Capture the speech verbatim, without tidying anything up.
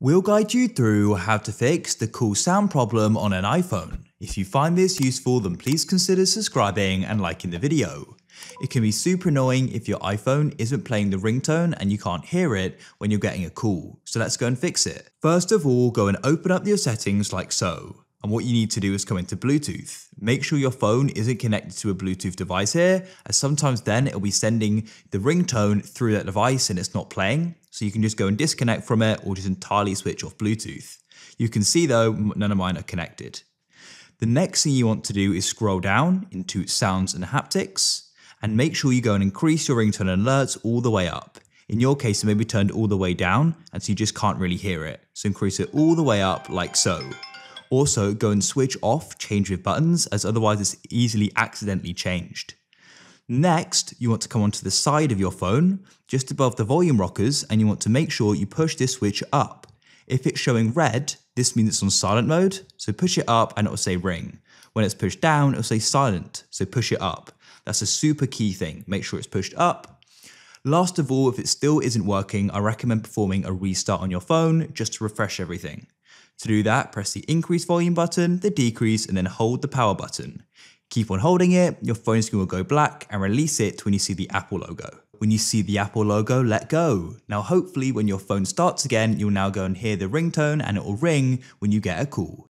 We'll guide you through how to fix the cool sound problem on an iPhone. If you find this useful, then please consider subscribing and liking the video. It can be super annoying if your iPhone isn't playing the ringtone and you can't hear it when you're getting a call, so let's go and fix it. First of all, go and open up your settings like so. And what you need to do is come into Bluetooth. Make sure your phone isn't connected to a Bluetooth device here, as sometimes then it'll be sending the ringtone through that device and it's not playing. So you can just go and disconnect from it or just entirely switch off Bluetooth. You can see though, none of mine are connected. The next thing you want to do is scroll down into Sounds and Haptics and make sure you go and increase your ringtone alerts all the way up. In your case, it may be turned all the way down and so you just can't really hear it. So increase it all the way up like so. Also, go and switch off Change with Buttons, as otherwise it's easily accidentally changed. Next, you want to come onto the side of your phone, just above the volume rockers, and you want to make sure you push this switch up. If it's showing red, this means it's on silent mode, so push it up and it'll say ring. When it's pushed down, it'll say silent, so push it up. That's a super key thing, make sure it's pushed up. Last of all, if it still isn't working, I recommend performing a restart on your phone just to refresh everything. To do that, press the increase volume button, the decrease, and then hold the power button. Keep on holding it, your phone screen will go black, and release it when you see the Apple logo. When you see the Apple logo, let go. Now hopefully when your phone starts again, you'll now go and hear the ringtone and it will ring when you get a call.